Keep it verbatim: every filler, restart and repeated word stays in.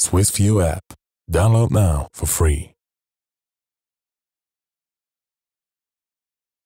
SwissView app. Download now for free.